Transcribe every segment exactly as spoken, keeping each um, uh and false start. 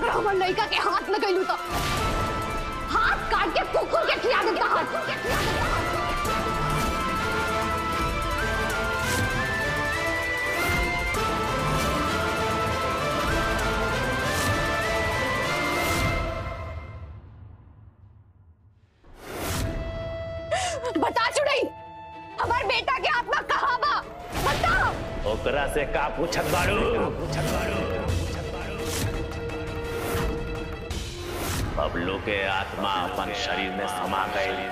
अगर हमारे लड़का के हाथ में गई तो हाथ काट के कुकुर के खिला देता हाथ। बता चुड़ई, हमार बेटा के हाथ में कहां बा? बता। ओकरा से का पूछत बाड़ू? बबलू के आत्मा अपन शरीर में समा गई।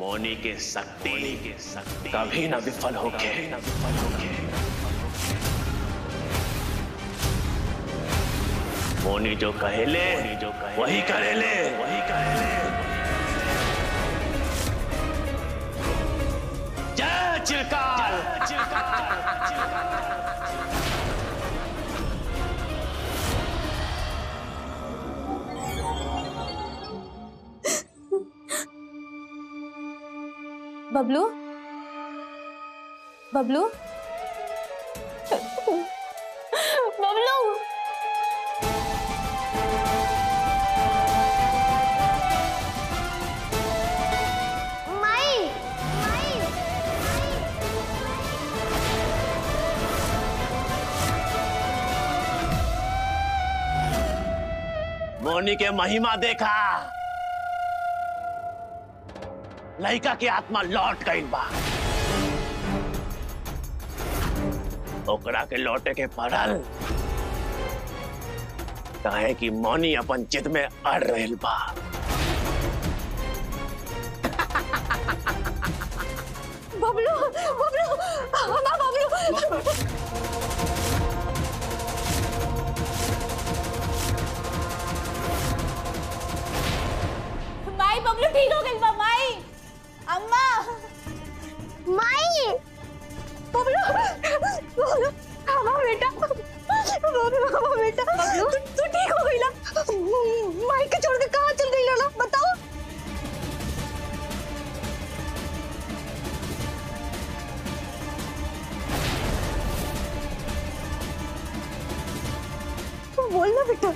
मोनी के शक्ति कभी न विफल होके। मोनी जो कहेले वही करेले वही करेले। जय चिरकाल चिरकाल बबलू बबलू बबलू मोनी के महिमा देखा, लड़का के आत्मा लौट गई बा। ओकरा के लौटे के पड़ल काहे कि मोनी अपन चित में अड़ रहल बा। बबलू बबलू मामा बबलू बबलू ठीक हो गई माई। अम्मा माई बबलू बबलू हमारा बेटा बबलू हमारा बेटा बबलू तू ठीक हो गई ना? माई के छोड़ के कहाँ चल गई ना? बताओ। तू बोल ना बेटा।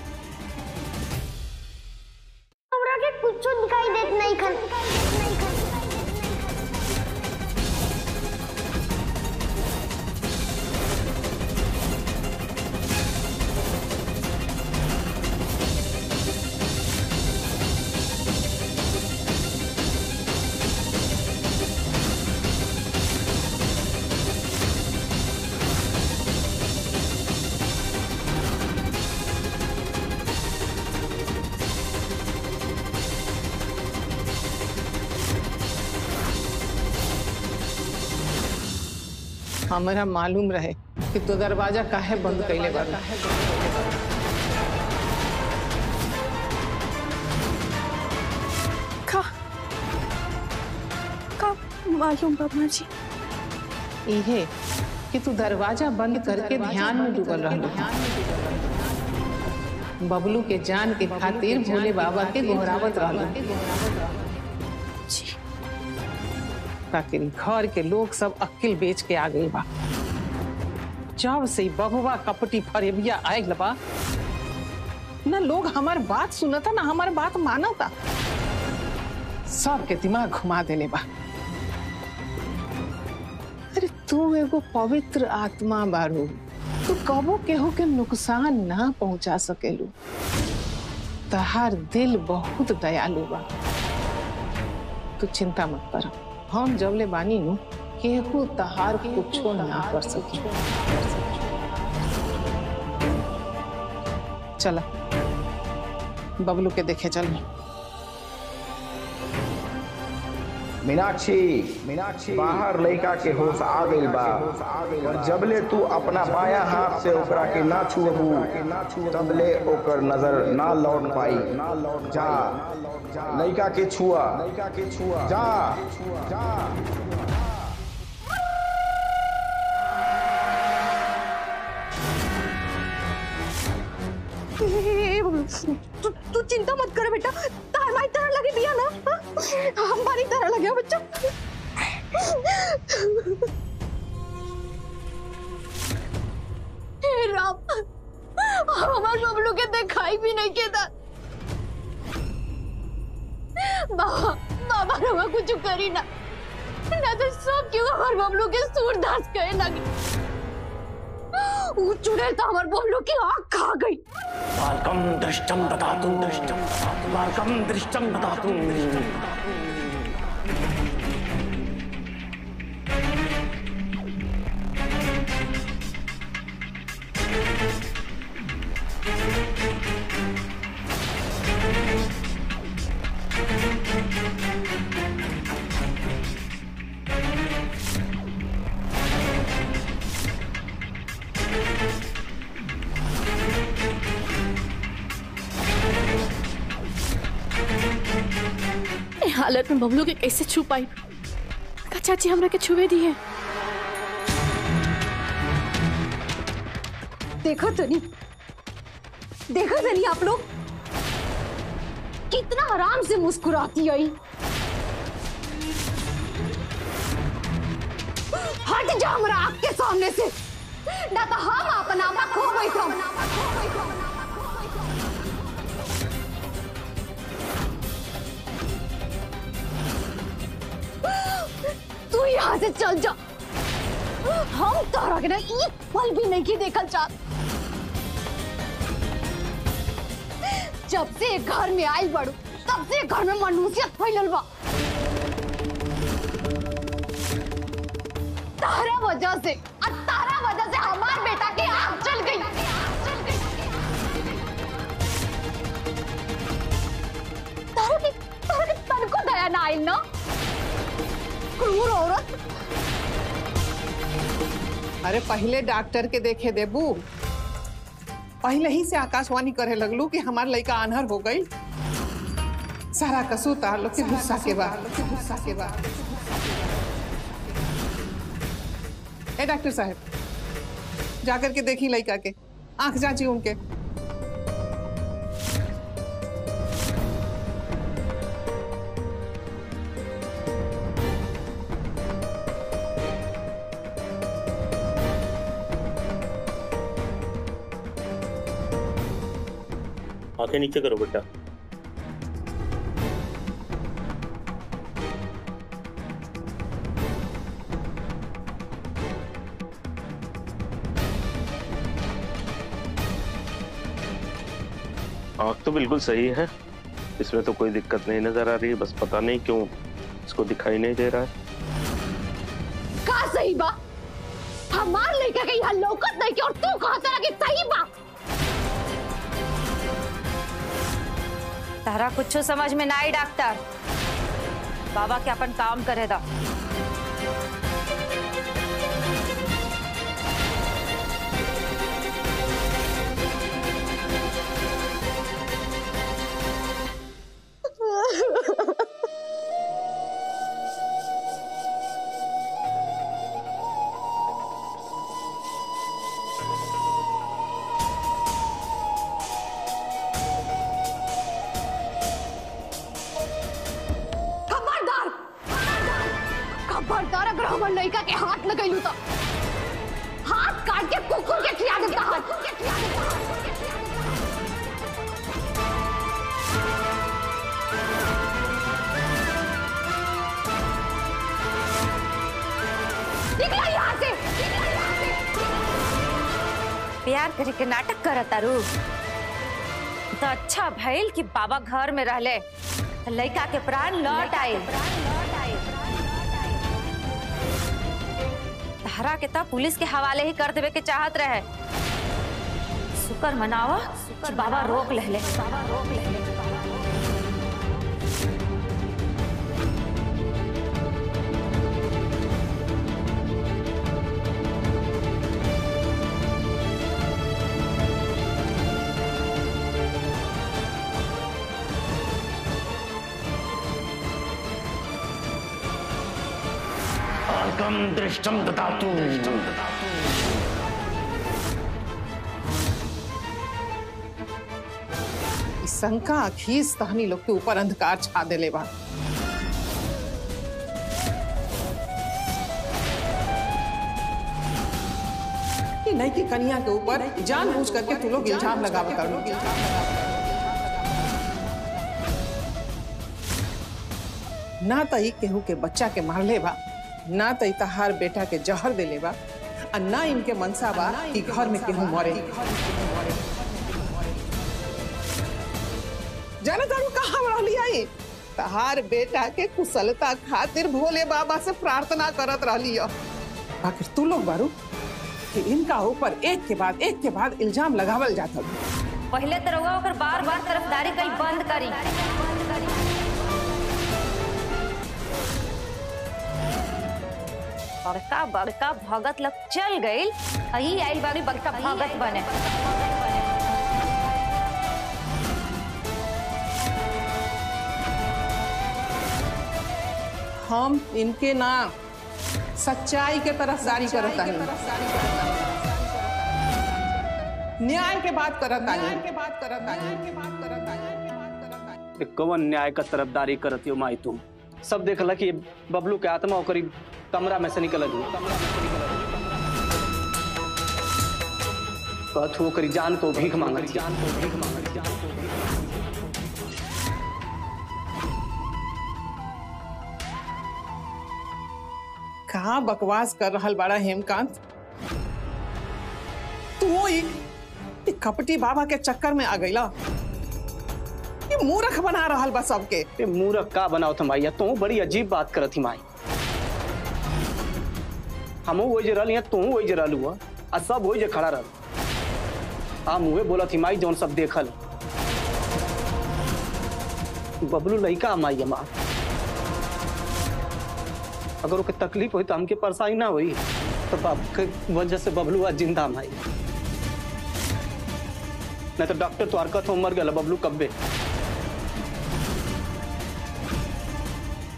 हमरा मालूम रहे कि तो दरवाजा काहे बंद कैले बा। का का मालूम बाबा जी इहे कि तू दरवाजा बंद करके ध्यान में डूबल रहल। बबलू के जान के खातिर भोले बाबा के गोहरावत रहल। घर के लोग सब अक्ल बेच के आ गए बा। जब से बबुआ कपटी फरेबिया आयल बा ना लोग हमार बात सुनता ना हमार बात मानता। सबके दिमाग घुमा देले बा। अरे तू एगो पवित्र आत्मा बारू, तू कबो केहू के नुकसान ना पहुंचा सकेलू। तहार दिल बहुत दयालु बा, तू चिंता मत कर। हम जबले बानी नू केहू तहार कुछो ना कर सकी। चला बबलू के देखे चल। मीनाक्षी मीनाक्षी बाहर लड़का के होश आ गई बा। और जबले तू अपना बाया हाथ से ओकरा के ना छुअबू तबले ओकर नजर ना लौट पाई। जा लड़का के छुआ लड़का के छुआ जा जा। तू तू चिंता मत कर बेटा। तार माई तरह लगे दिया ना हम बारी तरह लगे हो बच्चों। बाबा देखाई भी नहीं बाबा बाबा रवा कुछ करी ना ना तो सब क्यों हमार बबलू के सूरदास कहे लगे वो चुड़ैल तो हमार बबलू की आँख खा गई। बालकम दृष्टम बतातुम दृष्टम बालकम दृष्टम बतातुम दृष्टम हालत में बबलू के कैसे छू पाई? चाची हमरा के छुए दिए। देखो तो नहीं, देखो तो नहीं आप लोग कितना आराम से मुस्कुराती आई। हट जा हमरा आपके सामने से, ना तो हम अपना आप खो बैठो। तू यहाँ से चल जा, हम तोरा के ना एक पल भी नहीं देखल चाहत। जब से घर में आयल बड़ू तब से घर में मनुष्यत फैलल बा। तारा वजह से और तारा वजह से हमार बेटा की आँख जल गई। तारा के तारा के तनको दया ना आयल ना क्रूर औरत। अरे पहले डॉक्टर के देखे देबू, पहले ही से आकाशवाणी करे लगलू कि हमार लड़का आन्हर हो गई। सारा कसूर तार लोग के गुस्सा के बाद। ए डॉक्टर साहब, जाकर के देखी लड़का के आंख जांची उनके। आंखें नीचे करो बेटा। आंख तो बिल्कुल सही है, इसमें तो कोई दिक्कत नहीं नजर आ रही है, बस पता नहीं क्यों इसको दिखाई नहीं दे रहा है। का सही बा? हमार लड़का के यहाँ लोकत नहीं कि और तू कहता है कि सही बा? तारा कुछ समझ में ना आई डॉक्टर। बाबा के अपन काम करे दा। प्यार करे के नाटक करता रू तो अच्छा भैल कि बाबा घर में रहले लड़का के प्राण लौट आए। तारा के तो पुलिस के हवाले ही कर देवे के चाहत रहे। शुक्र मनावा कि बाबा रोक लेले। बाबा रोक लेले। दृष्टम ददातु शंका खीस तहनी लोग के ऊपर अंधकार छा देले बा। नहीं की कन्या के ऊपर जानबूझ करके तू लोग इल्जाम लगावा कर लो। ना तो ई केहू के बच्चा के मार लेवा, ना तो ई तहार बेटा के जहर दे लेवा, और ना इनके मनसा बा कि घर में केहू मरे। जाने तारू कहाँ रहली आई? तहार बेटा के कुशलता खातिर भोले बाबा से प्रार्थना करत रहली हो। आखिर तू लोग बारू कि इनका ऊपर एक के बाद एक के बाद इल्जाम लगावल जाता। पहले तो रउआ ओकर बार बार तरफदारी कई बंद करी। बड़का बड़का भगत लग चल गई, अही आइल बारी बड़का भगत बने। हम इनके ना सच्चाई के तरफदारी करता है, न्याय के बात करता है, न्याय के बात करता है, न्याय के बात करता है। कौन न्याय का तरफदारी करती हो माई तुम? सब देखला कि बबलू के आत्मा ओकरी कमरा में से निकल गई। कहत हो ओकरी जान को भीख मांगत, जान को भीख मांगत, जान को भीख। कहाँ बकवास कर रहल बाड़ा हेमकांत? तू ये कपटी बाबा के चक्कर में आ गईला। ये मूर्ख बना रहल बा सबके। ये मूर्ख का बनाओ तुम भैया? तू बड़ी अजीब बात करत ही माई। हम वही जे रहली, तू वही जे रहलू हुआ, और सब वही जे खड़ा रहल। हम वही बोलत ही माई जौन सब देखल। बबलू लड़का माई माँ, अगर वो तकलीफ हुई तो हमके परेशानी ना हुई, तो बाप के वजह से बबलू आज जिंदा माई। नहीं तो डॉक्टर तो हरकत हो मर गया बबलू कब्बे,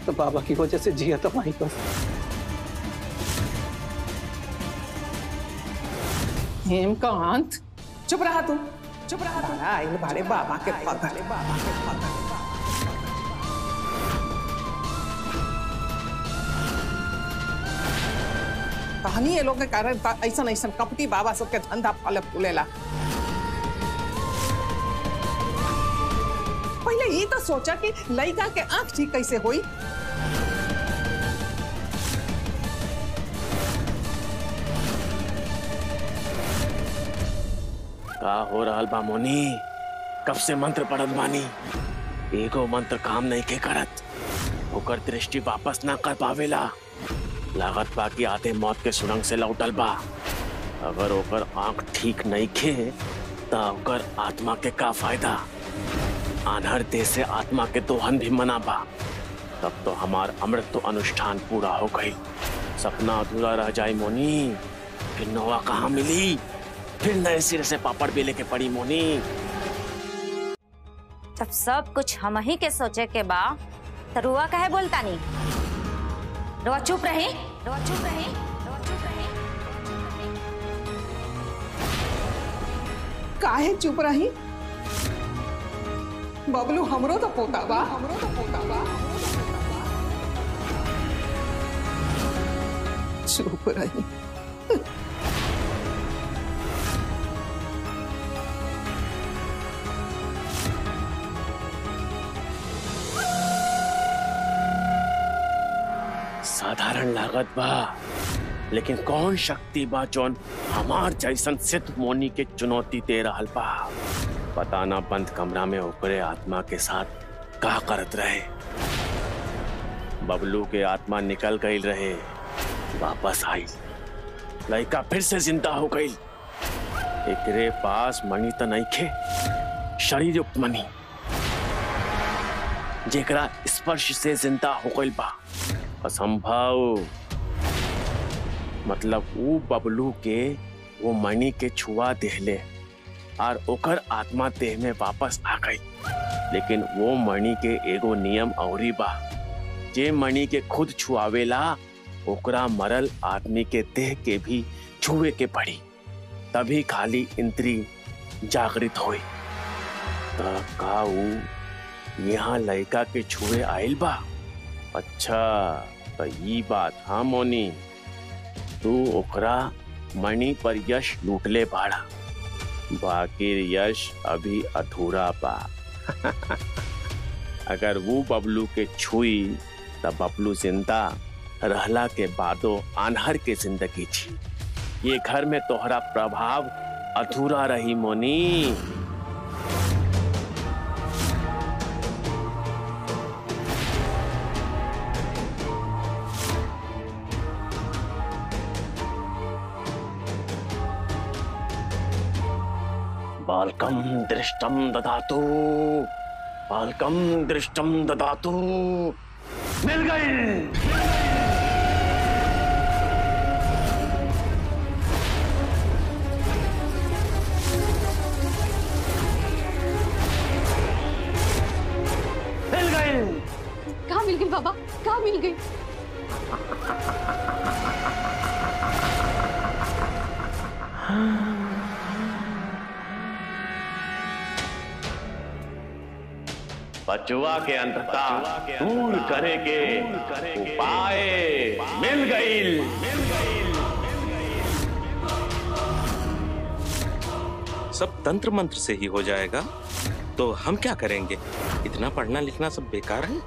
तो बाबा की वजह से जिया तो माई बस। हेमकांत चुप रहा तू, चुप रहा तू। आइल भाड़े बाबा के पकड़े, बाबा के पकड़े। कहानी ये लोग के कारण ऐसा ऐसा कपटी बाबा सबके धंधा फल फूलेला। पहले ये तो सोचा कि लड़का के आंख ठीक कैसे हुई, का हो रहा बा मोनी? कब से मंत्र पढ़त बानी, एगो मंत्र काम नहीं के करत। ओकर दृष्टि वापस ना कर पावेला। लागत बाकी आते मौत के सुरंग से लौटल बा। अगर ओकर आंख ठीक नहीं खे तो ओकर आत्मा के का फायदा? आन्हर देश से आत्मा के दोहन भी मना बा। तब तो हमार अमृत तो अनुष्ठान पूरा हो गई, सपना अधूरा रह जाए मोनी। फिर नवा कहाँ मिली? फिर नए सिरे से पापड़ बेले के पड़ी मोनी। जब सब कुछ हम ही के सोचे के बा, तरुआ कहे बोलता नहीं? रोआ चुप रहे, रोआ चुप रहे, रोआ चुप रहे। काहे चुप रही? बबलू हमरो तो पोता बा, हमरो तो पोता बा। चुप रही। साधारण लागत बा, लेकिन कौन शक्ति बा जौन हमार जैसन सिद्ध मोनी के चुनौती दे रहल बा? पता ना बंद कमरा में ओकरे आत्मा के साथ का करत रहे। बबलू के आत्मा निकल गई रहे, वापस आई, लड़का फिर से जिंदा हो गई। एकरे पास मणि तो नहीं खे, शरीर युक्त मणि, जेकरा स्पर्श से जिंदा हो गई बा। असंभव मतलब वो बबलू के वो मणि के छुआ देहले और ओकर आत्मा देह में वापस आ गई। लेकिन वो मणि के एगो नियम औरी बा, जे मणि के खुद छुआवेला ओकरा मरल आदमी के देह के भी छुए के पड़ी, तभी खाली इंद्री जागृत हुई। तो का वो यहाँ लड़का के छुए आयल बा? अच्छा तो ये बात। हाँ मोनी, तू ओकरा मणि पर यश लूटले बाड़ा, बाकी यश अभी अधूरा बा। अगर वो बबलू के छुई तब बबलू जिंदा रहला के बादो आन्हर के जिंदगी छी। ये घर में तोहरा प्रभाव अधूरा रही मोनी। बालकम दृष्टम ददातु, बालकम दृष्टम ददातु। मिल गई। मिल गई। कहाँ मिल गई बाबा, कहाँ मिल गई? बचुआ के अंधता दूर करे के उपाय मिल गई। सब तंत्र मंत्र से ही हो जाएगा तो हम क्या करेंगे? इतना पढ़ना लिखना सब बेकार है।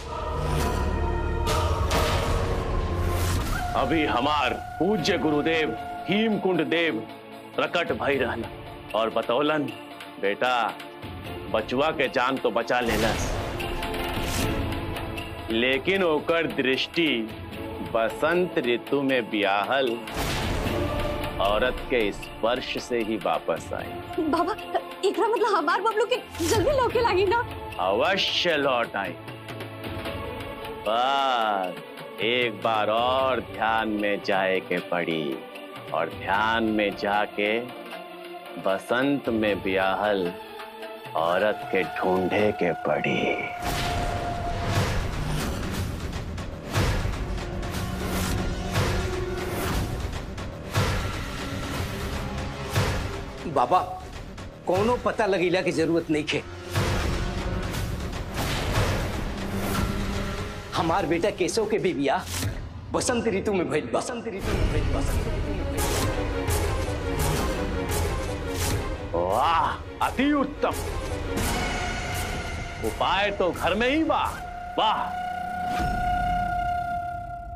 अभी हमार पूज्य गुरुदेव हेमकुंड देव प्रकट भई रहना और बतौलन बेटा बचुआ के जान तो बचा लेना, लेकिन ओकर दृष्टि बसंत ऋतु में बियाहल औरत के स्पर्श से ही वापस आई। बाबा एकरा मतलब हमार बबलू के जल्दी लौटे लागी ना? अवश्य लौट आई। पर एक बार और ध्यान में जाए के पड़ी और ध्यान में जाके बसंत में बियाहल औरत के ढूंढे के पड़ी। बाबा कोनो पता लगीला की जरूरत नहीं है। हमार बेटा केशव के भी बियाह बसंत ऋतु में भइल। बसंत ऋतु में भइल। बसंत ऋतु में भइल। वाह अति उत्तम। उपाय तो घर में ही बा। वाह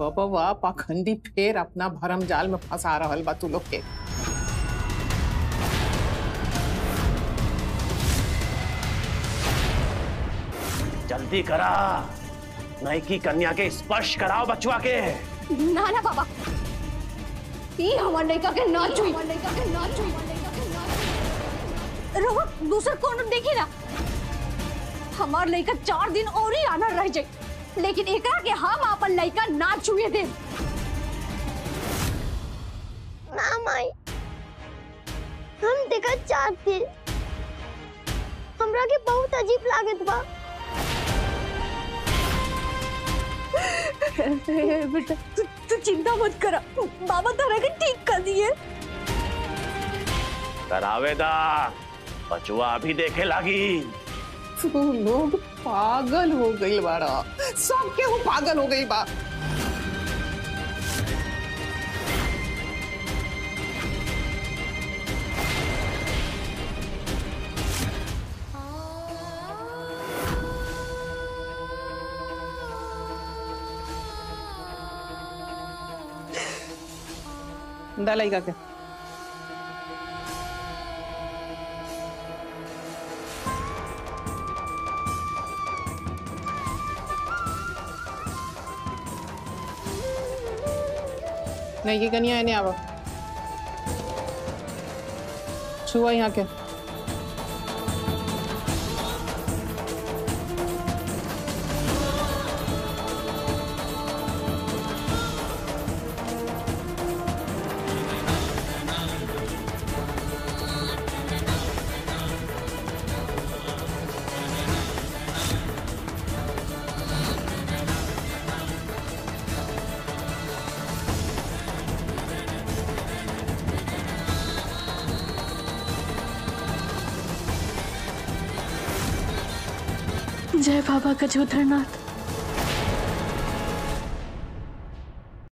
बाबा वाह, पाखंडी फिर अपना भरम जाल में फंसा रहल बा तू लोग के। जल्दी करा, नई की कन्या के स्पर्श कराओ बचुआ के। ना ना बाबा, ये हमार लड़का के ना छुई। रोहु दूसरा कौन देखी ना? हमार लड़का चार दिन और ही आना रह जाए, लेकिन एकरा के हम अपन लड़का ना छुए दे। ना माई, हम देखा चार दिन, हमरा के बहुत अजीब लागत बा। बेटा तू तू चिंता मत करा, बाबा तारा के ठीक कर दिए। करावेदा बचुआ अभी देखे लागी। तू लोग पागल हो गई बाड़ा, सब केहू पागल हो गई बा। लड़का के नहीं की कन्या नहीं आवा छुआ यहाँ के। जय बाबा गजोधरनाथ।